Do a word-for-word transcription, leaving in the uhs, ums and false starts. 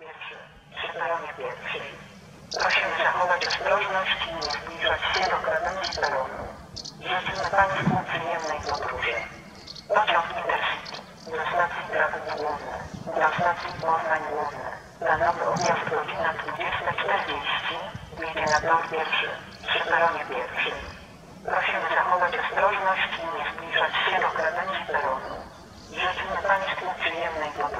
pierwszy, peronie pierwszy. Prosimy zachować ostrożność i nie zbliżać się do krawędzi peronu. Życzymy Państwu przyjemnej podróży. Pociąg Intercity do stacji Poznań Główny, do stacji Poznań Główny. Na nowy objazd godzina dwudziesta czterdzieści jedzie na tor pierwszy, przy peronie pierwszy. Prosimy zachować ostrożność i nie zbliżać się do krawędzi peronu. Życzymy Państwu przyjemnej podróży.